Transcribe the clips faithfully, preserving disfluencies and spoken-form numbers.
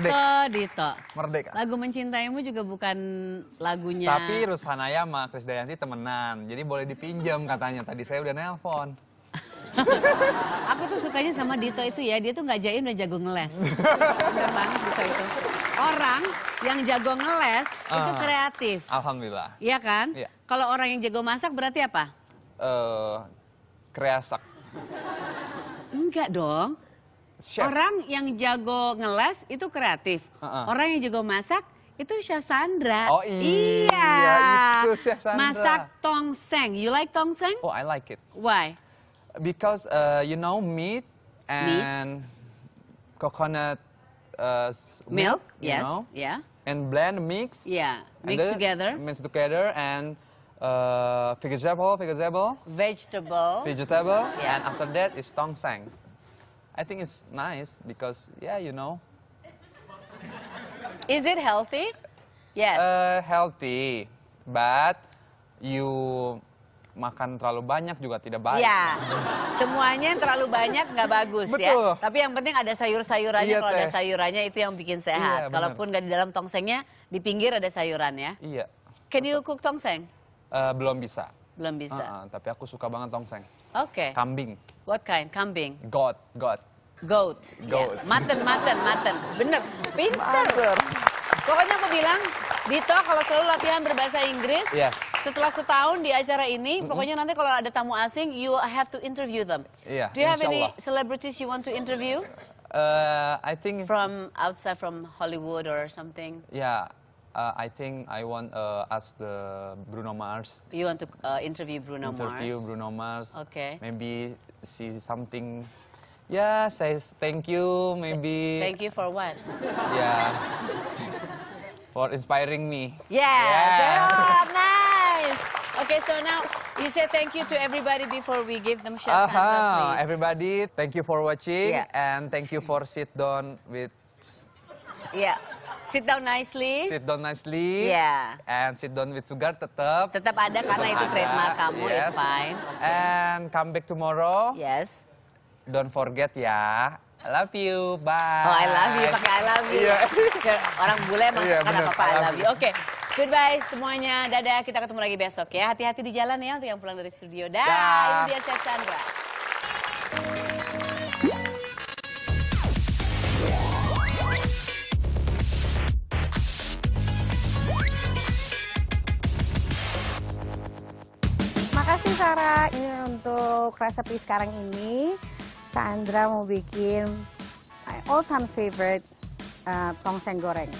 Dito, Dito. Merdeka. Lagu Mencintaimu juga bukan lagunya. Tapi Rusanaya sama Chris Dayanti temenan. Jadi boleh dipinjam katanya. Tadi saya udah nelpon. Aku tuh sukanya sama Dito itu ya. Dia tuh gak jaim dan jago ngeles. Bener banget Dito itu. Orang yang jago ngeles uh, itu kreatif. Alhamdulillah. Iya kan? Iya. Kalau orang yang jago masak berarti apa? Uh, kreasak. Enggak dong. Chef. Orang yang jago ngeles itu kreatif. Uh-uh. Orang yang jago masak itu Chef Sandra. Oh iya. Iya itu Chef Sandra. Masak tongseng. You like tongseng? Oh, I like it. Why? Because uh, you know meat and meat. Coconut Uh, milk, yes, know, yeah, and blend, mix, yeah, mix together, mix together, and uh, vegetable, vegetable, vegetable, vegetable, yeah. And after that is tongseng. I think it's nice because yeah, you know. Is it healthy? Yes. Uh, healthy, but you. Makan terlalu banyak juga tidak baik. Iya, semuanya yang terlalu banyak nggak bagus. Betul. Ya. Tapi yang penting ada sayur-sayurannya, iya, kalau teh. Ada sayurannya itu yang bikin sehat. Iya, kalaupun nggak di dalam tongsengnya, di pinggir ada sayurannya. Iya. Can you cook tongseng? Uh, belum bisa. Belum bisa. Uh -uh, tapi aku suka banget tongseng. Oke. Okay. Kambing. What kind? Kambing? Goat. Goat. Goat. Goat. Yeah. Mutton, mutton, mutton. Bener, pinter. Mother. Pokoknya aku bilang, Dito kalau selalu latihan berbahasa Inggris, yeah. Setelah setahun di acara ini, mm-hmm. Pokoknya nanti kalau ada tamu asing, you have to interview them. Yeah, do you have any celebrities you want to interview? Uh, I think from outside, from Hollywood or something. Yeah, uh, I think I want uh, ask the Bruno Mars. You want to uh, interview Bruno interview Mars? Interview Bruno Mars. Okay. Maybe see something. Yeah, says thank you. Maybe. Thank you for what? Yeah. For inspiring me. Yeah. Yeah. Okay, so now you say thank you to everybody before we give them Chef Sandra, please. Uh-huh. Everybody, thank you for watching, yeah. And thank you for sit down with. Yeah, sit down nicely. Sit down nicely. Yeah. And sit down with sugar tetap. Tetap ada karena itu trademark kamu, yes. It's fine. Okay. And come back tomorrow. Yes. Don't forget ya. I love you, bye. Oh, I love you, pakai I love you. Yeah. Orang bule emang yeah, kan apa-apa I love you. Oke. Okay. Goodbye semuanya, dadah, kita ketemu lagi besok ya. Hati-hati di jalan ya untuk yang pulang dari studio. Dah, ini dia Chef Sandra. Makasih Sarah, ini untuk resepi sekarang ini. Sandra mau bikin my all time favorite uh, tongseng goreng.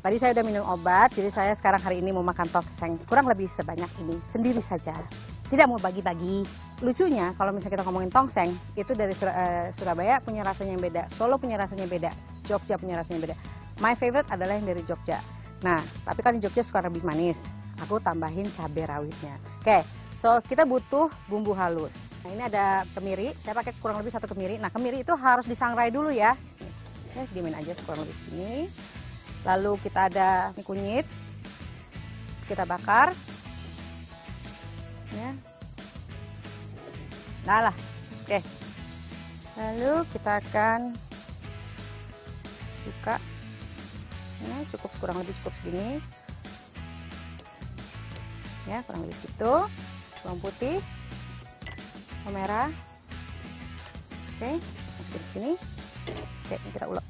Tadi saya udah minum obat, jadi saya sekarang hari ini mau makan tongseng kurang lebih sebanyak ini sendiri saja. Tidak mau bagi-bagi. Lucunya kalau misalnya kita ngomongin tongseng, itu dari Sur uh, Surabaya punya rasanya yang beda, Solo punya rasanya beda, Jogja punya rasanya beda. My favorite adalah yang dari Jogja. Nah, tapi kan di Jogja suka lebih manis. Aku tambahin cabai rawitnya. Oke, okay, so kita butuh bumbu halus. Nah, ini ada kemiri, saya pakai kurang lebih satu kemiri. Nah, kemiri itu harus disangrai dulu ya. Oke, diamin aja kurang lebih segini. Lalu kita ada kunyit, kita bakar. Ya. Nah lah, oke. Lalu kita akan buka. Ya, cukup kurang lebih cukup segini. Ya, kurang lebih segitu. Bawang putih, bawang merah. Oke, masukin ke sini. Oke, kita ulek.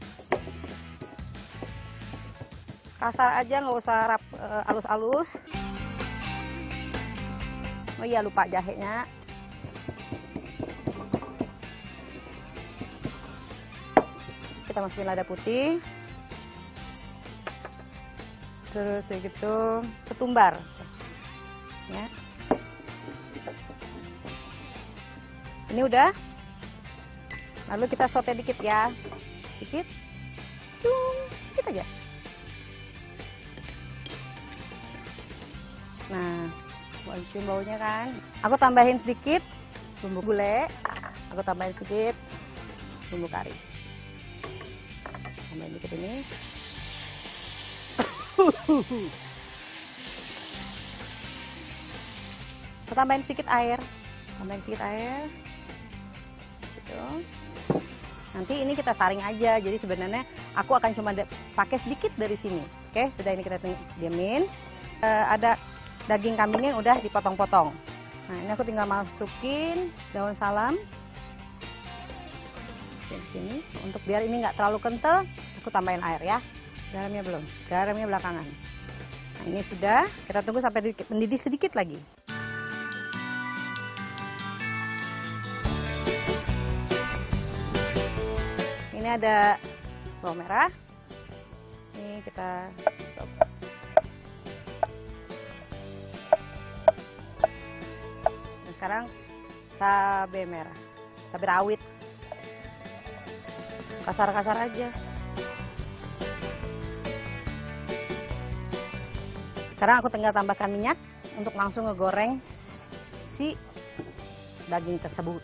Kasar aja, nggak usah rap, uh, alus-alus. Oh iya, lupa jahenya. Kita masukin lada putih. Terus gitu, ketumbar. Ya. Ini udah. Lalu kita sote dikit ya. dikit, cung, dikit aja. Nah, mau cium baunya kan? Aku tambahin sedikit bumbu gulai, aku tambahin sedikit bumbu kari. Tambahin dikit ini. Aku tambahin sedikit air, tambahin sedikit air. Gitu. Nanti ini kita saring aja, jadi sebenarnya aku akan cuma pakai sedikit dari sini. Oke, sudah ini kita diamin. E, ada daging kambingnya yang udah dipotong-potong. Nah, ini aku tinggal masukin daun salam di sini. Untuk biar ini nggak terlalu kental, aku tambahin air ya. Garamnya belum, garamnya belakangan. Nah, ini sudah, kita tunggu sampai mendidih sedikit lagi. Ini ada bawang merah. Ini kita coba. Dan sekarang cabai merah, cabai rawit. Kasar-kasar aja. Sekarang aku tinggal tambahkan minyak untuk langsung ngegoreng si daging tersebut.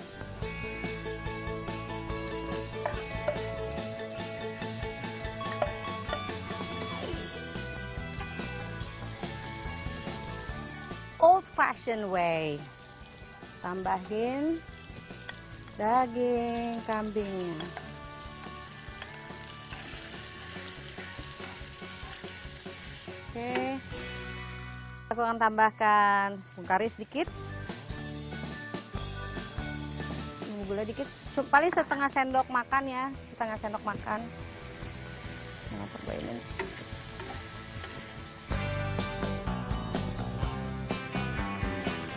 Old fashion way. Tambahin daging kambingnya. Oke. Aku akan tambahkan bawang kari sedikit. Gula dikit, paling setengah sendok makan ya, setengah sendok makan. Nah, perbainin.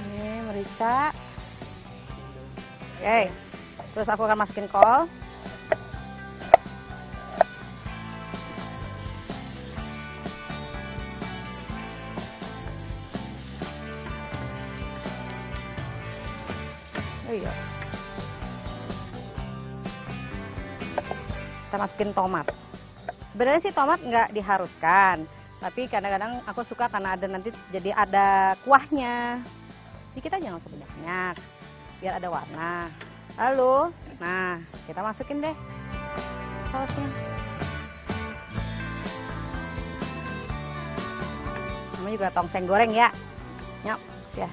Ini merica. Oke, terus aku akan masukin kol. Oh iya. Kita masukin tomat. Sebenarnya sih tomat nggak diharuskan, tapi kadang-kadang aku suka karena ada nanti jadi ada kuahnya. Dikit aja, nggak usah banyak-banyak, biar ada warna. Lalu, nah kita masukin deh sausnya. Namanya juga tongseng goreng ya, nyok ya.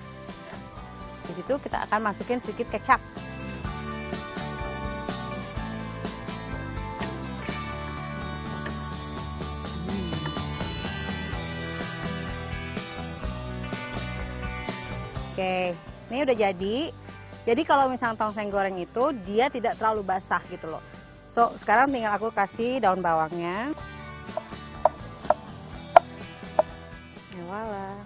Di situ kita akan masukin sedikit kecap. Oke, ini udah jadi. Jadi kalau misalnya tongseng goreng itu dia tidak terlalu basah gitu loh. So, sekarang tinggal aku kasih daun bawangnya. Ya wala.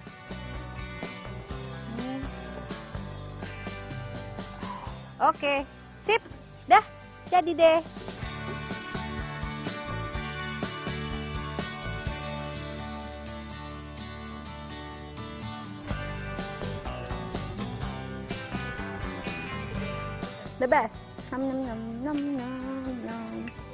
Oke, sip. Dah, jadi deh. The best. Nom nom nom nom nom nom.